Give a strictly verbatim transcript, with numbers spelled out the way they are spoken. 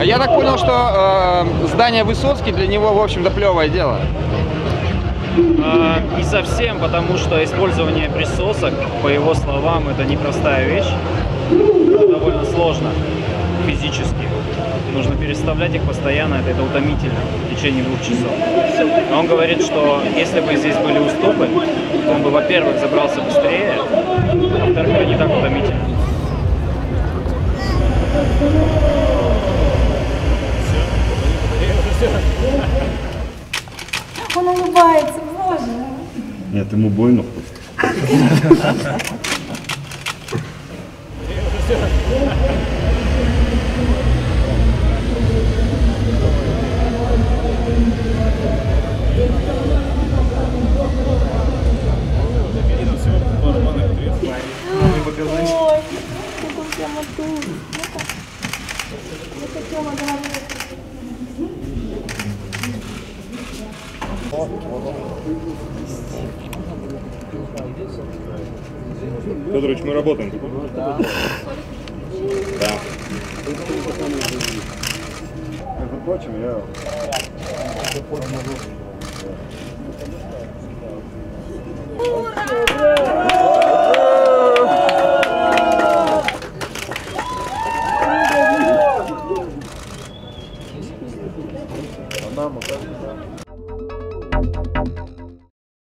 Я так понял, что э, здание Высоцкий для него, в общем-то, плевое дело. Не совсем, потому что использование присосок, по его словам, это непростая вещь. Довольно сложно физически. Нужно переставлять их постоянно, это, это утомительно в течение двух часов. Но он говорит, что если бы здесь были уступы, то он бы, во-первых, забрался быстрее, а во-вторых, не так утомительно. Он улыбается, боже. Нет, ему больно просто. Ой, какой я мотуз. Ну-ка. Ну-ка, Тёма, говори. Фёдорович, мы работаем. Да. Да. Между прочим, я... Ура!